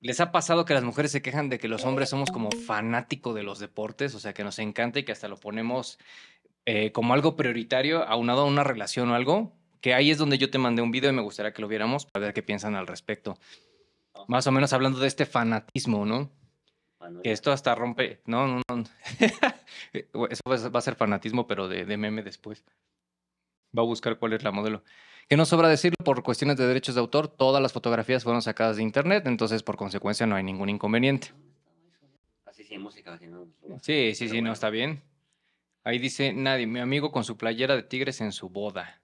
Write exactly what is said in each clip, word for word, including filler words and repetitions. ¿Les ha pasado que las mujeres se quejan de que los hombres somos como fanáticos de los deportes? O sea, que nos encanta y que hasta lo ponemos eh, como algo prioritario, aunado a una relación o algo. Que ahí es donde yo te mandé un video y me gustaría que lo viéramos para ver qué piensan al respecto. Más o menos hablando de este fanatismo, ¿no? Que esto hasta rompe... No, no, no. Eso va a ser fanatismo, pero de, de meme después. Va a buscar cuál es la modelo. Que no sobra decirlo, por cuestiones de derechos de autor, todas las fotografías fueron sacadas de internet, entonces por consecuencia no hay ningún inconveniente. Así sí, música. Así no, sí, sí, sí, bueno. No, está bien. Ahí dice nadie, mi amigo con su playera de Tigres en su boda.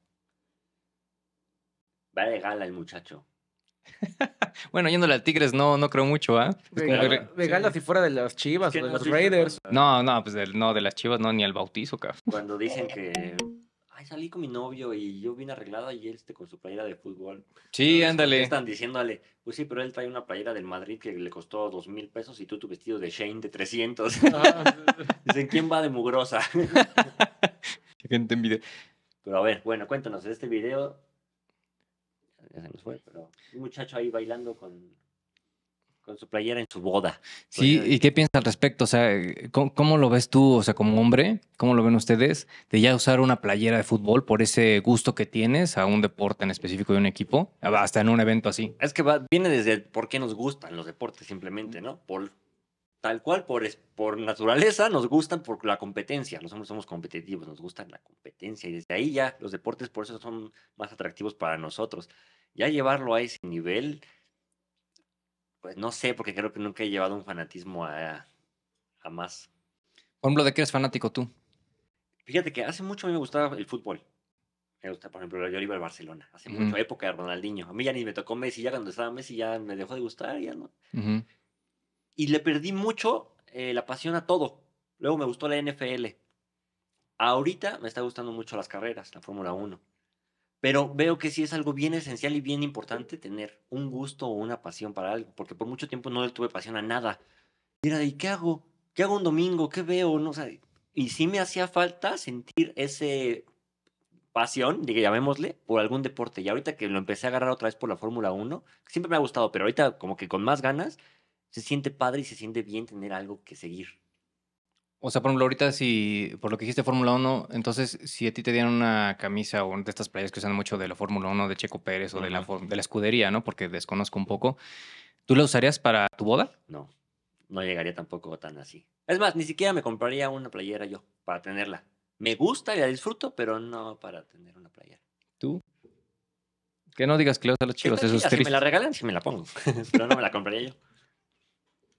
Va de gala el muchacho. Bueno, yéndole al Tigres no, no creo mucho, ¿ah? ¿Eh? De, de, de, de gala sí. Si fuera de las Chivas, es que o de no los Raiders. Chivas. No, no, pues de, no, de las Chivas no, ni al bautizo, cabrón. Cuando dicen que... Ay, salí con mi novio y yo vine arreglada y él este, con su playera de fútbol. Sí, no, ándale. Están diciéndole, pues sí, pero él trae una playera del Madrid que le costó dos mil pesos y tú tu vestido de Shane de trescientos. Ah. Dicen, ¿quién va de mugrosa? Gente envidia. Pero a ver, bueno, cuéntanos, este video... Ya se nos fue, pero un muchacho ahí bailando con, con su playera en su boda. Sí, ¿y qué piensas al respecto? O sea, ¿cómo, ¿cómo lo ves tú, o sea, como hombre? ¿Cómo lo ven ustedes? De ya usar una playera de fútbol por ese gusto que tienes a un deporte en específico de un equipo, hasta en un evento así. Es que va, viene desde por qué nos gustan los deportes simplemente, ¿no? Por, tal cual, por, por naturaleza nos gustan por la competencia. Los hombres somos competitivos, nos gusta la competencia. Y desde ahí ya los deportes por eso son más atractivos para nosotros. Ya llevarlo a ese nivel, pues no sé, porque creo que nunca he llevado un fanatismo a, a más. Por ejemplo, ¿de qué eres fanático tú? Fíjate que hace mucho a mí me gustaba el fútbol. Me gusta, por ejemplo, yo iba al Barcelona. Hace uh-huh. mucho, época de Ronaldinho. A mí ya ni me tocó Messi, ya cuando estaba Messi ya me dejó de gustar, ya no. Uh-huh. Y le perdí mucho eh, la pasión a todo. Luego me gustó la N F L. Ahorita me está gustando mucho las carreras, la Fórmula uno. Pero veo que sí es algo bien esencial y bien importante tener un gusto o una pasión para algo. Porque por mucho tiempo no le tuve pasión a nada. Y era de, ¿y qué hago? ¿Qué hago un domingo? ¿Qué veo? No, o sea, y sí me hacía falta sentir ese pasión, de que llamémosle, por algún deporte. Y ahorita que lo empecé a agarrar otra vez por la Fórmula uno, siempre me ha gustado, pero ahorita como que con más ganas, se siente padre y se siente bien tener algo que seguir. O sea, por ejemplo, ahorita si, por lo que dijiste Fórmula uno, entonces si a ti te dieran una camisa o de estas playas que usan mucho de la Fórmula uno, de Checo Pérez o uh-huh. de, la, de la escudería, ¿no? Porque desconozco un poco. ¿Tú la usarías para tu boda? No, no llegaría tampoco tan así. Es más, ni siquiera me compraría una playera yo para tenerla. Me gusta y la disfruto, pero no para tener una playera. ¿Tú? Que no digas que le gustan los chicos, esos tristes. Si me la regalan, si me la pongo, pero no me la compraría yo.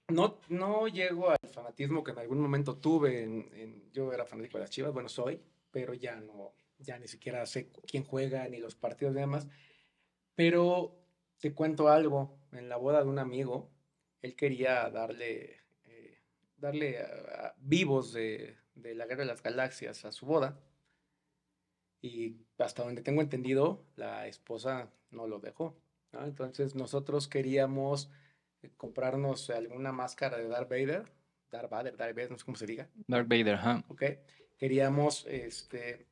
No, no llego al fanatismo que en algún momento tuve. En, en, yo era fanático de las Chivas, bueno, soy, pero ya no, ya ni siquiera sé quién juega ni los partidos ni demás. Pero te cuento algo. En la boda de un amigo, él quería darle, eh, darle a, a vivos de, de la Guerra de las Galaxias a su boda. Y hasta donde tengo entendido, la esposa no lo dejó, ¿no? Entonces nosotros queríamos... comprarnos alguna máscara de Darth Vader, Darth Vader, Darth Vader, no sé cómo se diga. Darth Vader, ajá. ¿Huh? Ok, queríamos, este,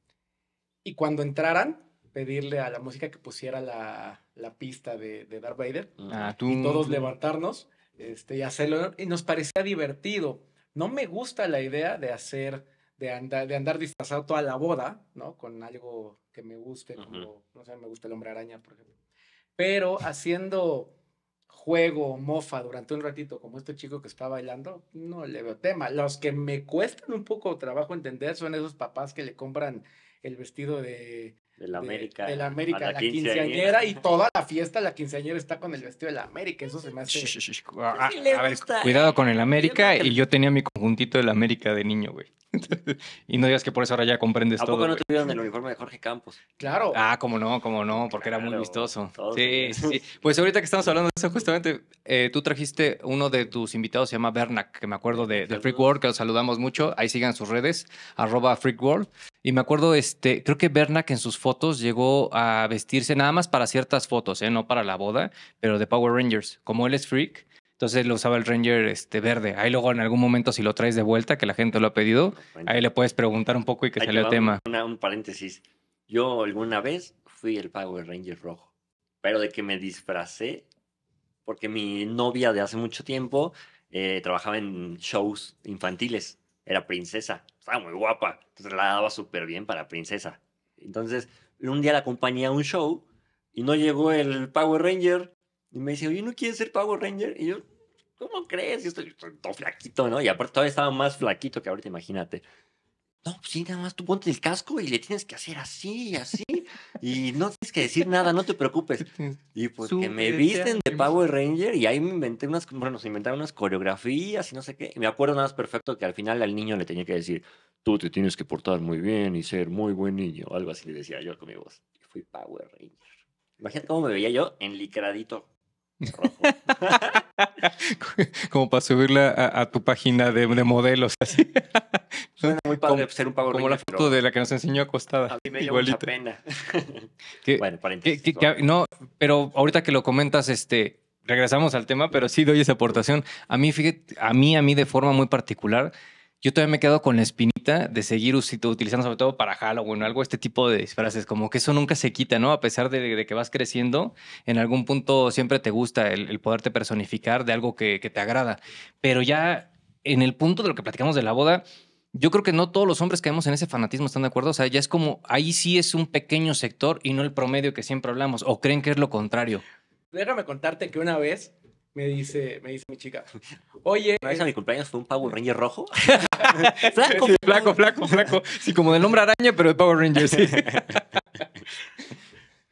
y cuando entraran, pedirle a la música que pusiera la, la pista de, de Darth Vader, ah, tú, y todos tú. levantarnos este, y hacerlo, y nos parecía divertido. No me gusta la idea de hacer, de andar, de andar disfrazado toda la boda, ¿no? Con algo que me guste, uh-huh. como, no sé, me gusta el Hombre Araña, por ejemplo. Pero haciendo... juego, mofa durante un ratito, como este chico que está bailando, no le veo tema. Los que me cuestan un poco trabajo entender son esos papás que le compran el vestido de, de la América, de, de la, América la, la quinceañera, quinceañera y toda la fiesta la quinceañera está con el vestido de la América. Eso se me hace... Sh, sh, sh. A, sí a ver, cuidado con el América, yo y yo tenía mi conjuntito de la América de niño, güey. Y no digas que por eso ahora ya comprendes todo. ¿A poco todo, no wey? Tuvieron el uniforme de Jorge Campos? Claro. Ah, cómo no, cómo no, porque claro, era muy vistoso. Sí, sí. Pues ahorita que estamos hablando de eso, justamente, eh, tú trajiste uno de tus invitados, se llama Bernac, que me acuerdo de, de Freak World, que los saludamos mucho. Ahí sigan sus redes, arroba Freak World. Y me acuerdo, este, creo que Bernac en sus fotos llegó a vestirse nada más para ciertas fotos, eh, no para la boda, pero de Power Rangers. Como él es freak, entonces lo usaba el Ranger este, verde. Ahí luego en algún momento si lo traes de vuelta, que la gente lo ha pedido, ahí le puedes preguntar un poco y que salió el tema. Una, un paréntesis. Yo alguna vez fui el Power Ranger rojo, pero de que me disfracé, porque mi novia de hace mucho tiempo eh, trabajaba en shows infantiles, era princesa, estaba muy guapa, entonces la daba súper bien para princesa. Entonces, un día la acompañé a un show y no llegó el Power Ranger y me dice, oye, ¿no quieres ser Power Ranger? Y yo, ¿cómo crees? Yo estoy, estoy todo flaquito, ¿no? Y aparte todavía estaba más flaquito que ahorita, imagínate. No, pues sí, nada más tú ponte el casco y le tienes que hacer así y así. Y no tienes que decir nada, no te preocupes. Y pues que me visten de Power Ranger y ahí me inventé unas, bueno, se inventaron unas coreografías y no sé qué. Y me acuerdo nada más perfecto que al final al niño le tenía que decir, tú te tienes que portar muy bien y ser muy buen niño. Algo así le decía yo con mi voz. Y fui Power Ranger. Imagínate cómo me veía yo enlicradito. Rojo. Como para subirla a, a tu página de, de modelos así. Suena muy padre como, ser un Power como Ranger, la foto pero... de la que nos enseñó acostada. A mí me dio mucha pena. que, bueno, paréntesis. Que, que, no, pero ahorita que lo comentas, este, regresamos al tema, pero sí doy esa aportación. A mí, fíjate, a mí, a mí de forma muy particular, yo todavía me quedo con la espinita de seguir utilizando, sobre todo para Halloween o algo, este tipo de disfraces, como que eso nunca se quita, ¿no? A pesar de, de que vas creciendo, en algún punto siempre te gusta el, el poderte personificar de algo que, que te agrada. Pero ya en el punto de lo que platicamos de la boda, yo creo que no todos los hombres que vemos en ese fanatismo están de acuerdo. O sea, ya es como, ahí sí es un pequeño sector y no el promedio que siempre hablamos, o creen que es lo contrario. Déjame contarte que una vez... Me dice, me dice mi chica, oye... ¿Una vez a mi cumpleaños fue un Power Ranger rojo? Flaco, sí, flaco, flaco, flaco. Sí, como del hombre araña, pero de Power Ranger, sí.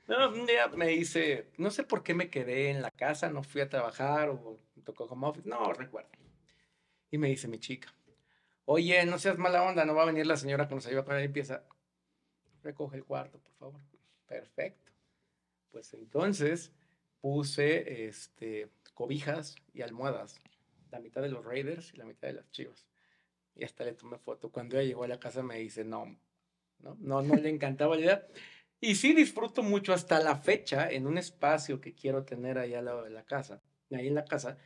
No, un día me dice, no sé por qué me quedé en la casa, no fui a trabajar o me tocó home office, no recuerdo. Y me dice mi chica, oye, no seas mala onda, no va a venir la señora que nos ayuda con la limpieza. Recoge el cuarto, por favor. Perfecto. Pues entonces puse, este... cobijas y almohadas, la mitad de los Raiders y la mitad de las Chivas. Y hasta le tomé foto. Cuando ella llegó a la casa me dice, no, no, no, no le encantaba la idea. Y sí disfruto mucho hasta la fecha en un espacio que quiero tener ahí al lado de la casa. Ahí en la casa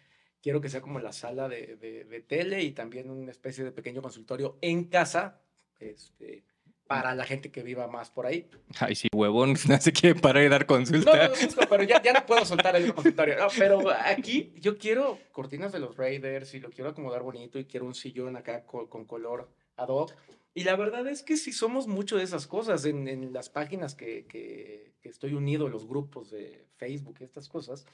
quiero que sea como la sala de, de, de tele y también una especie de pequeño consultorio en casa, este... para la gente que viva más por ahí. Ay, sí, huevón, no se quiere parar y dar consulta. No, no, busco, pero ya, ya no puedo soltar el consultorio. No, pero aquí yo quiero cortinas de los Raiders y lo quiero acomodar bonito y quiero un sillón acá con, con color ad hoc. Y la verdad es que sí somos mucho de esas cosas en, en las páginas que, que, que estoy unido, los grupos de Facebook y estas cosas.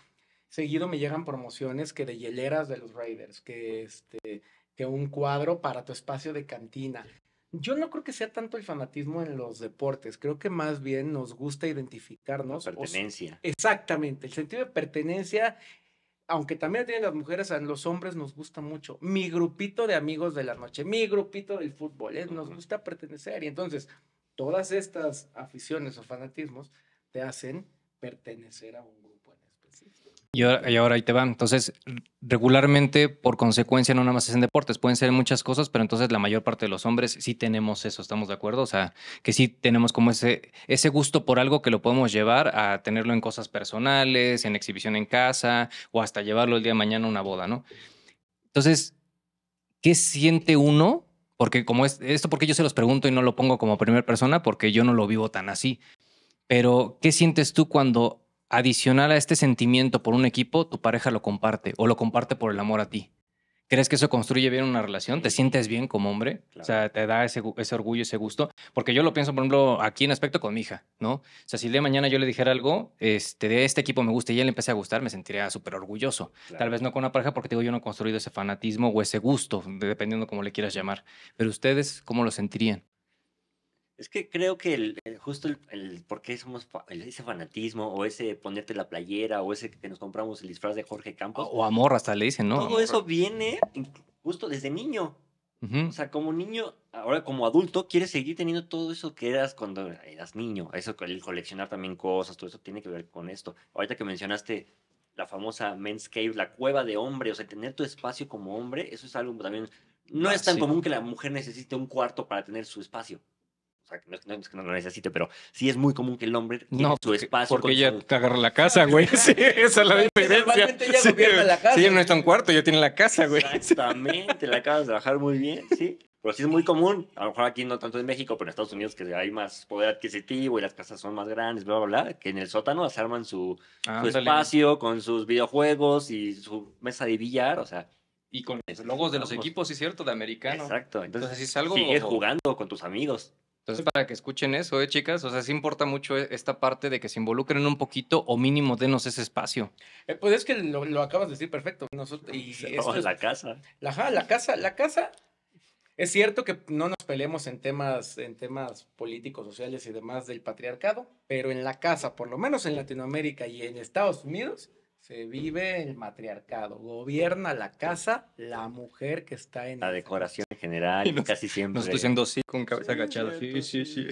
Seguido me llegan promociones que de hieleras de los Raiders, que, este, que un cuadro para tu espacio de cantina. Yo no creo que sea tanto el fanatismo en los deportes. Creo que más bien nos gusta identificarnos. La pertenencia. O, exactamente. El sentido de pertenencia, aunque también tienen las mujeres, a los hombres nos gusta mucho. Mi grupito de amigos de la noche, mi grupito del fútbol, ¿eh? Nos gusta pertenecer. Y entonces, todas estas aficiones o fanatismos te hacen pertenecer a un grupo en específico. Y ahora, y ahora ahí te van. Entonces, regularmente, por consecuencia, no nada más es en deportes. Pueden ser muchas cosas, pero entonces la mayor parte de los hombres sí tenemos eso. ¿Estamos de acuerdo? O sea, que sí tenemos como ese, ese gusto por algo que lo podemos llevar a tenerlo en cosas personales, en exhibición en casa, o hasta llevarlo el día de mañana a una boda, ¿no? Entonces, ¿qué siente uno? Porque como es, esto porque yo se los pregunto y no lo pongo como primera persona porque yo no lo vivo tan así. Pero, ¿qué sientes tú cuando... adicional a este sentimiento por un equipo, tu pareja lo comparte o lo comparte por el amor a ti? ¿Crees que eso construye bien una relación? ¿Te sientes bien como hombre? Claro. O sea, te da ese, ese orgullo, ese gusto. Porque yo lo pienso, por ejemplo, aquí en aspecto con mi hija, ¿no? O sea, si el día de mañana yo le dijera algo, este, de este equipo me gusta y ya le empecé a gustar, me sentiría súper orgulloso. Claro. Tal vez no con una pareja porque, digo, yo no he construido ese fanatismo o ese gusto, dependiendo cómo le quieras llamar. Pero ustedes, ¿cómo lo sentirían? Es que creo que el, el, justo el, el por qué somos el, ese fanatismo o ese ponerte la playera o ese que nos compramos el disfraz de Jorge Campos. O, o amor hasta le dicen, ¿no? Todo amor. Eso viene justo desde niño. Uh-huh. O sea, como niño, ahora como adulto, quieres seguir teniendo todo eso que eras cuando eras niño. Eso, el coleccionar también cosas, todo eso tiene que ver con esto. Ahorita que mencionaste la famosa men's cave, la cueva de hombre, o sea, tener tu espacio como hombre, eso es algo también... No ah, es tan sí. común que la mujer necesite un cuarto para tener su espacio. O sea, no es, no es que no lo necesite, pero sí es muy común que el hombre tiene no, su espacio. Porque ella su... te agarra la casa, güey. Sí, esa es la diferencia. Normalmente ella gobierna sí, la casa. Sí, ella no está en un cuarto, ella tiene la casa, güey. Exactamente, la acabas de bajar muy bien, sí. Pero sí es muy común, a lo mejor aquí no tanto en México, pero en Estados Unidos que hay más poder adquisitivo y las casas son más grandes, bla, bla, bla, que en el sótano se arman su, ah, su espacio con sus videojuegos y su mesa de billar, o sea. Y con los logos de los equipos, sí, cierto, de americano. Exacto, entonces, entonces es algo, sigues jugando con tus amigos. Entonces, para que escuchen eso, ¿eh, chicas? O sea, sí importa mucho esta parte de que se involucren un poquito o mínimo denos ese espacio. Eh, pues es que lo, lo acabas de decir perfecto. Nosotros, y eso es, la casa. La, la casa, la casa... Es cierto que no nos peleemos en temas, en temas políticos, sociales y demás del patriarcado, pero en la casa, por lo menos en Latinoamérica y en Estados Unidos, se vive el matriarcado. Gobierna la casa la mujer que está en... La decoración en general, nos, casi siempre... Nos estoy siendo así, con cabeza agachada. Sí, sí, sí. sí.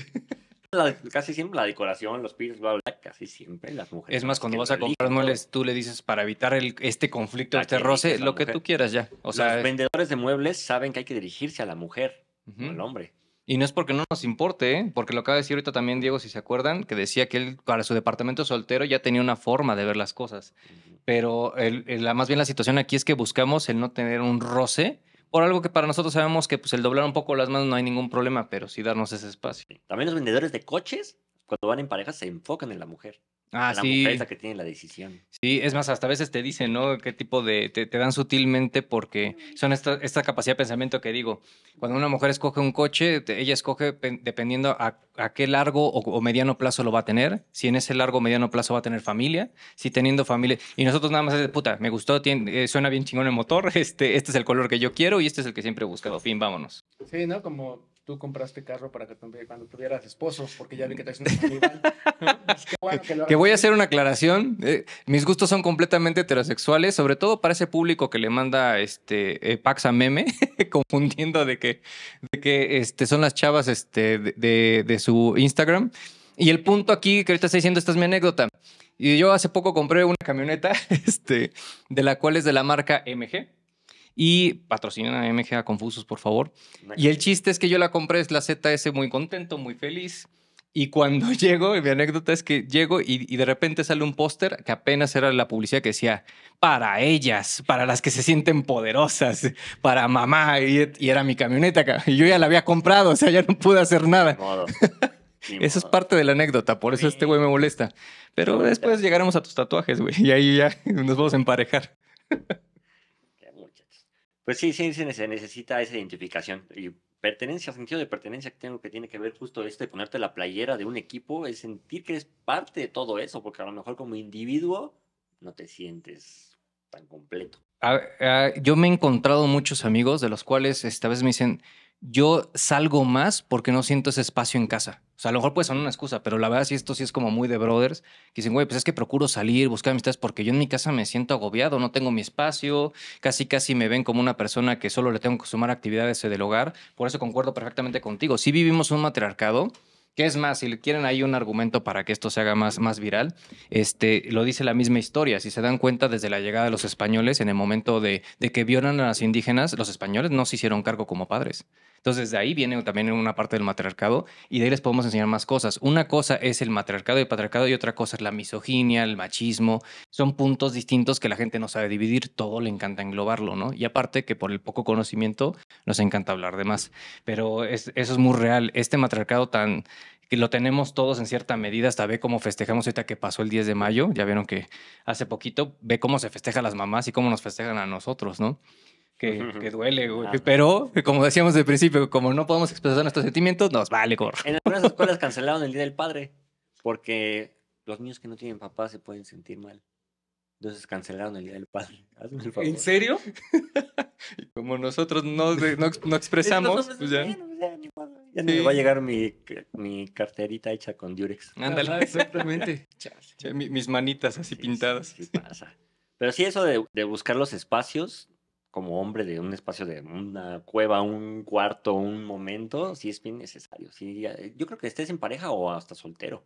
La, casi siempre la decoración, los pisos, bla, bla, casi siempre las mujeres... Es más, cuando vas a comprar muebles, tú le dices para evitar el, este conflicto, este roce, lo que tú quieras ya. O sea, los vendedores de muebles saben que hay que dirigirse a la mujer, uh-huh. no al hombre. Y no es porque no nos importe, ¿eh? Porque lo acaba de decir ahorita también Diego, si se acuerdan, que decía que él para su departamento soltero ya tenía una forma de ver las cosas. Uh-huh. Pero el, el, la, más bien la situación aquí es que buscamos el no tener un roce... Por algo que para nosotros sabemos que pues, el doblar un poco las manos no hay ningún problema, pero sí darnos ese espacio. También los vendedores de coches, cuando van en pareja, se enfocan en la mujer. Ah, sí. La mujer es la que tiene la decisión. Sí, es más, hasta a veces te dicen, ¿no? Qué tipo de... Te, te dan sutilmente porque son esta, esta capacidad de pensamiento que digo. Cuando una mujer escoge un coche, ella escoge dependiendo a, a qué largo o, o mediano plazo lo va a tener. Si en ese largo o mediano plazo va a tener familia. Si teniendo familia... Y nosotros nada más es de puta, me gustó, tiene, eh, suena bien chingón el motor. Este, este es el color que yo quiero y este es el que siempre he buscado. Fin, vámonos. Sí, ¿no? Como... Tú compraste carro para que cuando tuvieras esposo, porque ya vi que traes un rival. Es que, bueno, que, lo... que voy a hacer una aclaración. Eh, mis gustos son completamente heterosexuales, sobre todo para ese público que le manda este eh, packs a meme, confundiendo de que, de que este, son las chavas este, de, de, de su Instagram. Y el punto aquí que ahorita está diciendo, esta es mi anécdota. Y yo hace poco compré una camioneta, este, de la cual es de la marca M G. Y patrocinan a M G A Confusos, por favor. Y el chiste es que yo la compré, es la Z S, muy contento, muy feliz. Y cuando llego, mi anécdota es que llego y, y de repente sale un póster que apenas era la publicidad que decía para ellas, para las que se sienten poderosas, para mamá. Y, y era mi camioneta. Y yo ya la había comprado, o sea, ya no pude hacer nada. Modo. Eso es parte de la anécdota, por eso sí. Este güey me molesta. Pero no, después ya. Llegaremos a tus tatuajes, güey. Y ahí ya nos vamos a emparejar. Pues sí, sí, se necesita esa identificación y pertenencia, sentido de pertenencia que tengo que tiene que ver justo esto de ponerte la playera de un equipo, es sentir que eres parte de todo eso, porque a lo mejor como individuo no te sientes tan completo. Ah, ah, yo me he encontrado muchos amigos de los cuales esta vez me dicen, yo salgo más porque no siento ese espacio en casa. O sea, a lo mejor puede sonar una excusa, pero la verdad sí, esto sí es como muy de brothers, que dicen, güey, pues es que procuro salir, buscar amistades, porque yo en mi casa me siento agobiado, no tengo mi espacio, casi casi me ven como una persona que solo le tengo que sumar actividades del hogar. Por eso concuerdo perfectamente contigo. Sí vivimos un matriarcado, que es más, si le quieren ahí un argumento para que esto se haga más, más viral, este, lo dice la misma historia. Si se dan cuenta, desde la llegada de los españoles, en el momento de, de que violan a las indígenas, los españoles no se hicieron cargo como padres. Entonces, de ahí viene también una parte del matriarcado y de ahí les podemos enseñar más cosas. Una cosa es el matriarcado y el patriarcado y otra cosa es la misoginia, el machismo. Son puntos distintos que la gente no sabe dividir. Todo le encanta englobarlo, ¿no? Y aparte que por el poco conocimiento nos encanta hablar de más. Pero es, eso es muy real. Este matriarcado tan... que lo tenemos todos en cierta medida, hasta ve cómo festejamos ahorita que pasó el diez de mayo. Ya vieron que hace poquito ve cómo se festeja a las mamás y cómo nos festejan a nosotros, ¿no? Que, que duele, güey. Ah, pero, como decíamos de principio, como no podemos expresar nuestros sentimientos, nos vale, gorro. En algunas escuelas cancelaron el Día del Padre porque los niños que no tienen papá se pueden sentir mal. Entonces cancelaron el Día del Padre. Hazme el favor. ¿En serio? Como nosotros no, no, no expresamos, pues ya... Ya no sí. Me va a llegar mi, mi carterita hecha con Durex. Ándale, ah, exactamente. Mis manitas así sí, pintadas. Sí, sí pasa. Pero sí, eso de, de buscar los espacios como hombre de un espacio de una cueva, un cuarto, un momento, sí es bien necesario. Sí, yo creo que estés en pareja o hasta soltero.